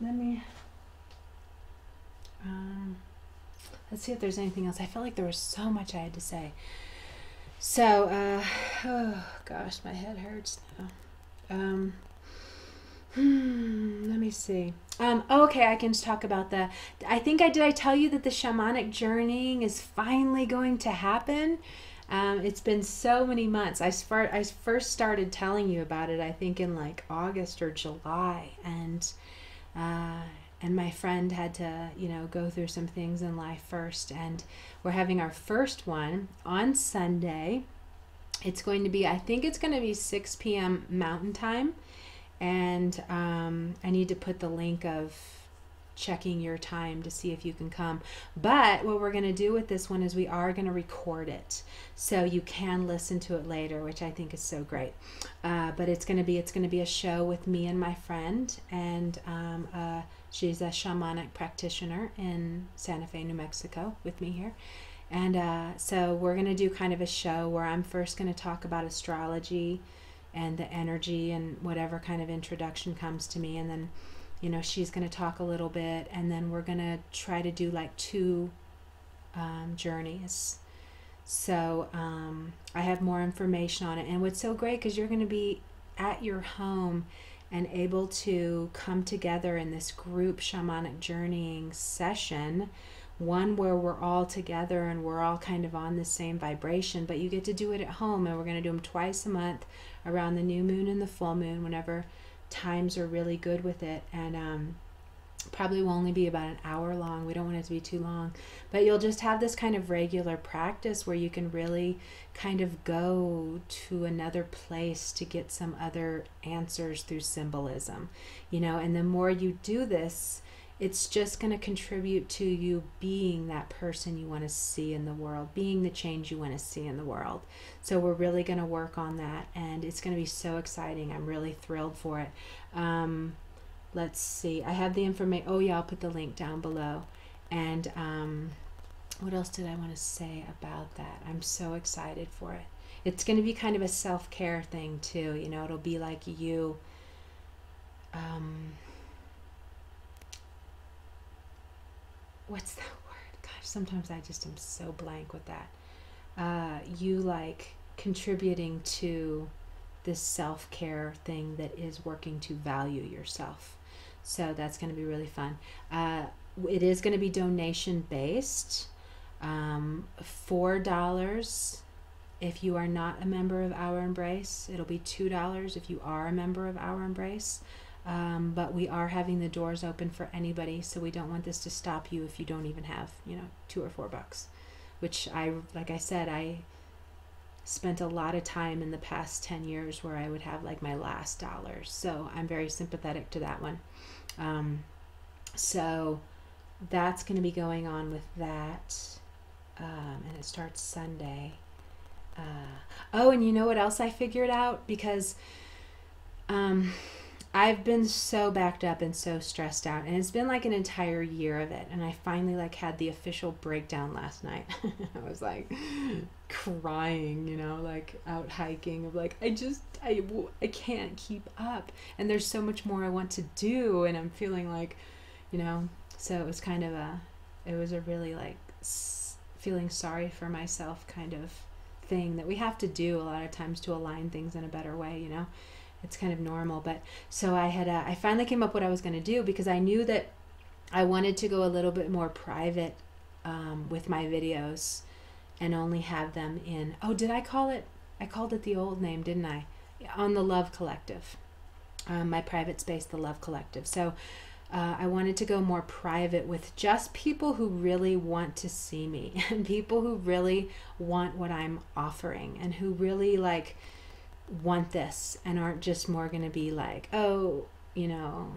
let me... let's see if there's anything else. I felt like there was so much I had to say. So, oh gosh, my head hurts now. Let me see. Okay, I can just talk about the, I tell you that the shamanic journeying is finally going to happen? It's been so many months. I first started telling you about it, I think in like August or July, and my friend had to, you know, go through some things in life first. And we're having our first one on Sunday. It's going to be, I think it's going to be 6 p.m. Mountain Time. And I need to put the link of checking your time to see if you can come. But what we're going to do with this one is we are going to record it, so you can listen to it later, which I think is so great. But it's going to be a show with me and my friend, and She's a shamanic practitioner in Santa Fe, New Mexico with me here. And so we're going to do kind of a show where I'm first going to talk about astrology and the energy and whatever kind of introduction comes to me. And then, you know, she's going to talk a little bit. And then we're going to try to do like two journeys. So I have more information on it. And what's so great, because you're going to be at your home and able to come together in this group shamanic journeying session, one where we're all together and we're all kind of on the same vibration, but you get to do it at home. And we're going to do them twice a month around the new moon and the full moon, whenever times are really good with it. And probably will only be about an hour long. We don't want it to be too long, but you'll just have this kind of regular practice where you can really kind of go to another place to get some other answers through symbolism, you know. And the more you do this, it's just going to contribute to you being that person you want to see in the world, being the change you want to see in the world. So we're really going to work on that, and it's going to be so exciting. I'm really thrilled for it. Let's see. I have the information. Oh yeah, I'll put the link down below. And what else did I want to say about that? I'm so excited for it. It's going to be kind of a self-care thing too. You know, it'll be like you... what's that word? Gosh, sometimes I just am so blank with that. You like contributing to this self-care thing that is working to value yourself. So that's going to be really fun. It is going to be donation based. $4 if you are not a member of Our Embrace. It'll be $2 if you are a member of Our Embrace. But we are having the doors open for anybody, so we don't want this to stop you if you don't even have, you know, $2 or $4, which I, like I said, I spent a lot of time in the past 10 years where I would have like my last dollars. So I'm very sympathetic to that one. So that's going to be going on with that. And it starts Sunday. Oh, and you know what else I figured out? Because, I've been so backed up and so stressed out, and it's been like an entire year of it. And I finally like had the official breakdown last night. I was like crying, you know, like out hiking of like, I can't keep up, and there's so much more I want to do. And I'm feeling like, you know, so it was kind of a, it was a really like feeling sorry for myself kind of thing that we have to do a lot of times to align things in a better way, you know. It's kind of normal. But so I had I finally came up with what I was going to do, because I knew that I wanted to go a little bit more private with my videos and only have them in, oh, did I call it? I called it the old name, didn't I? On the Love Collective, my private space, the Love Collective. So I wanted to go more private with just people who really want to see me and people who really want what I'm offering and who really like want this and aren't just more going to be like, oh, you know,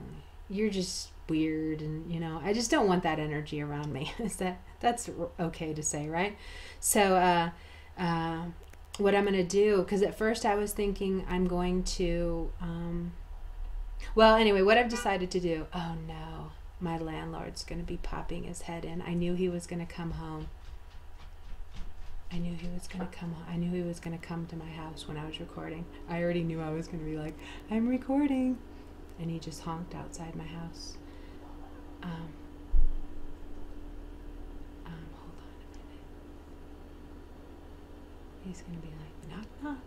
you're just weird. And, you know, I just don't want that energy around me. Is that, that's okay to say, right? So, what I'm going to do, cause at first I was thinking I'm going to, well, anyway, what I've decided to do, oh no, my landlord's going to be popping his head in. I knew he was going to come home. I knew he was going to come. I knew he was going to come to my house when I was recording. I already knew I was going to be like, I'm recording. And he just honked outside my house. Hold on a minute. He's going to be like, knock, knock.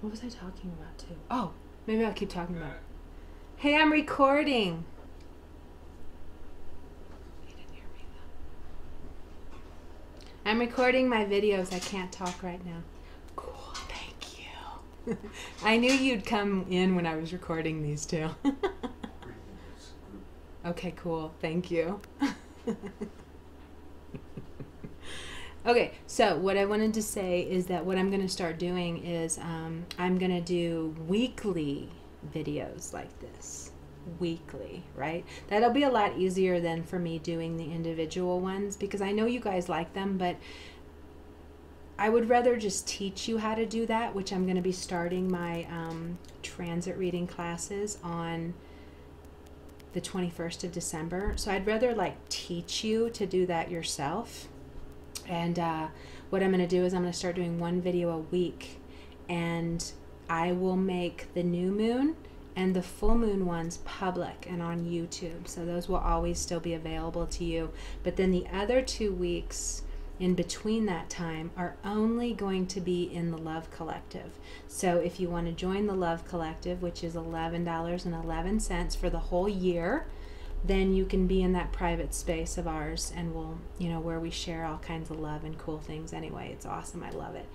What was I talking about too? Oh, maybe I'll keep talking about it. Hey, I'm recording. I'm recording my videos. I can't talk right now. Cool, thank you. I knew you'd come in when I was recording these two. Okay, cool, thank you. Okay, so what I wanted to say is that what I'm going to start doing is I'm going to do weekly videos like this. Weekly, right? That'll be a lot easier than for me doing the individual ones, because I know you guys like them, but I would rather just teach you how to do that, which I'm going to be starting my transit reading classes on the 21st of December. So I'd rather like teach you to do that yourself. And what I'm going to do is I'm going to start doing one video a week, and I will make the new moon and the full moon ones public and on YouTube. So those will always still be available to you. But then the other 2 weeks in between that time are only going to be in the Love Collective. So if you want to join the Love Collective, which is $11.11 for the whole year, then you can be in that private space of ours, and we'll, you know, where we share all kinds of love and cool things anyway. It's awesome. I love it.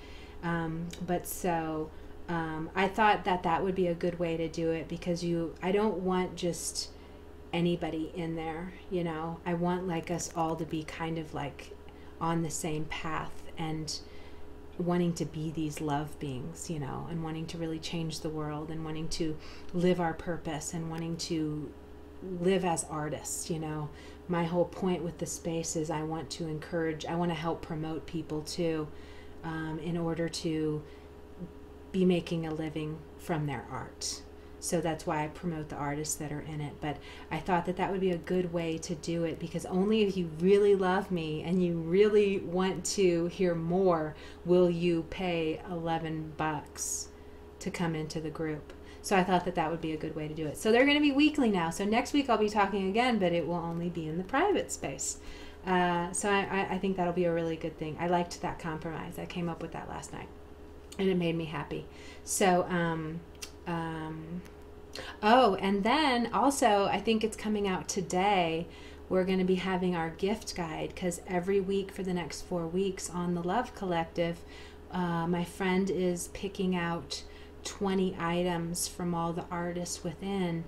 I thought that that would be a good way to do it, because I don't want just anybody in there, you know. I want like us all to be kind of like on the same path and wanting to be these love beings, you know, and wanting to really change the world and wanting to live our purpose and wanting to live as artists, you know. My whole point with the space is I want to encourage, I want to help promote people too, in order to be making a living from their art. So that's why I promote the artists that are in it. But I thought that that would be a good way to do it, because only if you really love me and you really want to hear more will you pay $11 to come into the group. So I thought that that would be a good way to do it. So they're going to be weekly now. So next week I'll be talking again, but it will only be in the private space. So I think that'll be a really good thing. I liked that compromise. I came up with that last night, and it made me happy. So, oh, and then also, I think it's coming out today, we're going to be having our gift guide, because every week for the next 4 weeks on the Love Collective, my friend is picking out 20 items from all the artists within,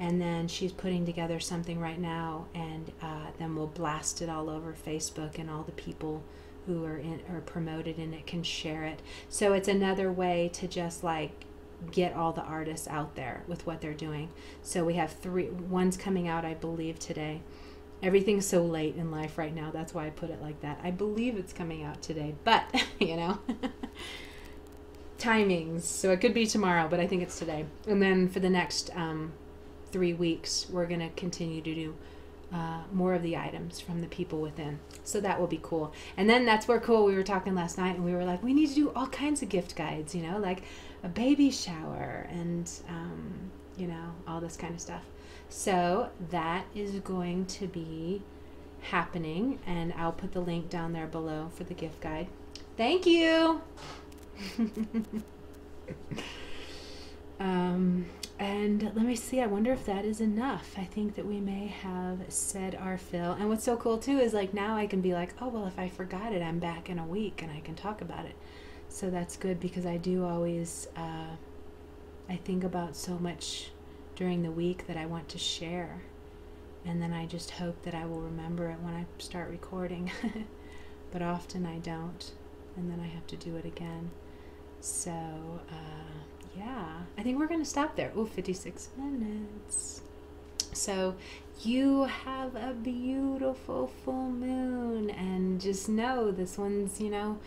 and then she's putting together something right now, and then we'll blast it all over Facebook, and all the people who are in or promoted in it can share it. So it's another way to just like get all the artists out there with what they're doing. So we have three, one's coming out I believe today. Everything's so late in life right now, that's why I put it like that. I believe it's coming out today, but you know, timings, so it could be tomorrow, but I think it's today. And then for the next 3 weeks we're gonna continue to do more of the items from the people within. So that will be cool. And then that's where cool, we were talking last night and we were like, we need to do all kinds of gift guides, you know, like a baby shower and you know, all this kind of stuff. So that is going to be happening, and I'll put the link down there below for the gift guide. Thank you. And let me see, I wonder if that is enough. I think that we may have said our fill. And what's so cool too is like now I can be like, oh, well, if I forgot it, I'm back in a week and I can talk about it. So that's good, because I do always, I think about so much during the week that I want to share. And then I just hope that I will remember it when I start recording. But often I don't. And then I have to do it again. So, yeah, I think we're going to stop there. Ooh, 56 minutes. So you have a beautiful full moon, and just know this one's, you know,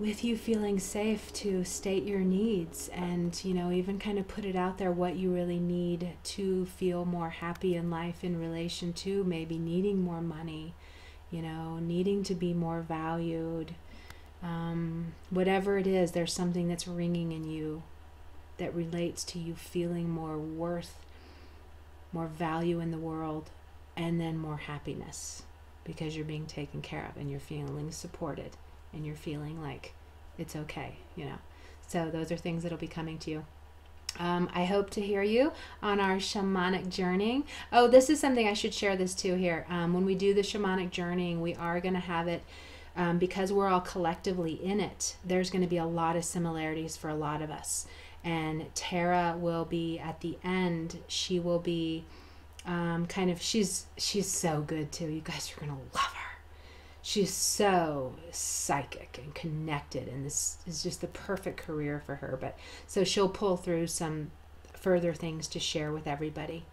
with you feeling safe to state your needs, and, you know, even kind of put it out there what you really need to feel more happy in life in relation to maybe needing more money, you know, needing to be more valued. Whatever it is, there's something that's ringing in you that relates to you feeling more worth, more value in the world, and then more happiness, because you're being taken care of and you're feeling supported and you're feeling like it's okay, you know. So those are things that'll be coming to you. I hope to hear you on our shamanic journey. Oh, this is something I should share this too here. When we do the shamanic journey, we are going to have it, because we're all collectively in it, there's going to be a lot of similarities for a lot of us. And Tara will be at the end. She will be kind of, she's so good too. You guys are going to love her. She's so psychic and connected, and this is just the perfect career for her. But so she'll pull through some further things to share with everybody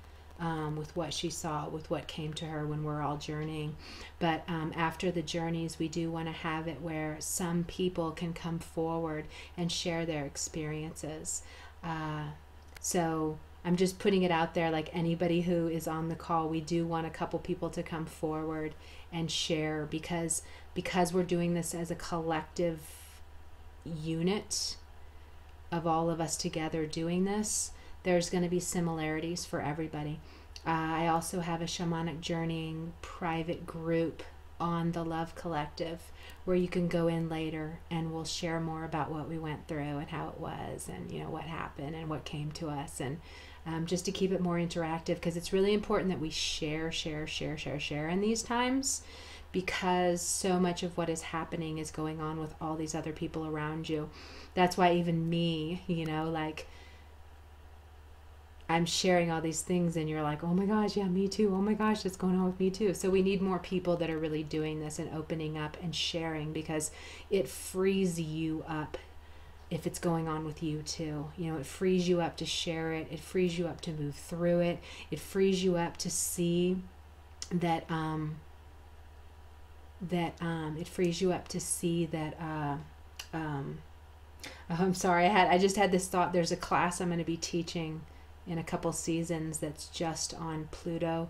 with what she saw, with what came to her when we're all journeying. But after the journeys, we do want to have it where some people can come forward and share their experiences. So I'm just putting it out there, like anybody who is on the call, we do want a couple people to come forward and share, because we're doing this as a collective unit of all of us together doing this. There's going to be similarities for everybody. I also have a shamanic journeying private group on the Love Collective where you can go in later and we'll share more about what we went through and how it was, and you know, what happened and what came to us, and just to keep it more interactive, because it's really important that we share in these times, because so much of what is happening is going on with all these other people around you. That's why even me, you know, like, I'm sharing all these things and you're like, oh my gosh, yeah, me too. Oh my gosh, that's going on with me too. So we need more people that are really doing this and opening up and sharing, because it frees you up if it's going on with you too. You know, it frees you up to share it. It frees you up to move through it. It frees you up to see that, oh, I'm sorry. I just had this thought. There's a class I'm going to be teaching in a couple seasons that's just on Pluto,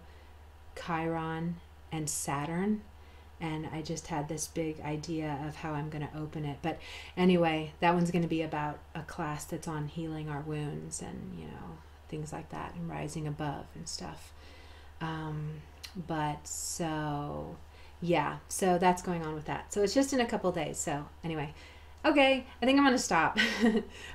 Chiron, and Saturn, and I just had this big idea of how I'm going to open it. But anyway, that one's going to be about a class that's on healing our wounds and, you know, things like that, and rising above and stuff. But so yeah, so that's going on with that. So it's just in a couple days. So anyway, okay, I think I'm going to stop.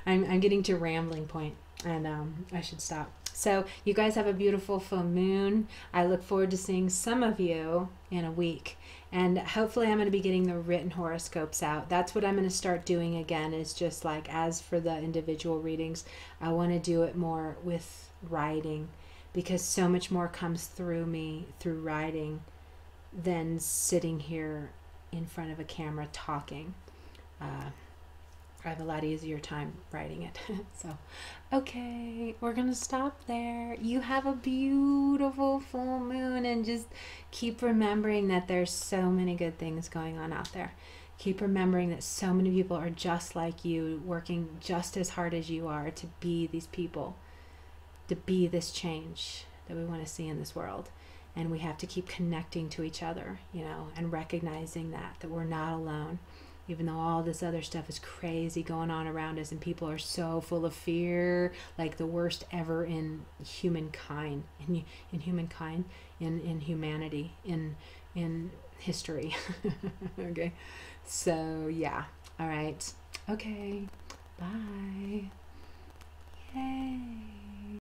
I'm getting to a rambling point. And I should stop. So you guys have a beautiful full moon. I look forward to seeing some of you in a week. And hopefully I'm going to be getting the written horoscopes out. That's what I'm going to start doing again, is just like, as for the individual readings, I want to do it more with writing, because so much more comes through me through writing than sitting here in front of a camera talking. I have a lot easier time writing it. So, okay, we're going to stop there. You have a beautiful full moon, and just keep remembering that there's so many good things going on out there. Keep remembering that so many people are just like you, working just as hard as you are to be these people, to be this change that we want to see in this world. And we have to keep connecting to each other, you know, and recognizing that we're not alone. Even though all this other stuff is crazy going on around us, and people are so full of fear, like the worst ever in humankind, in humanity, in history. Okay. So yeah. All right. Okay. Bye.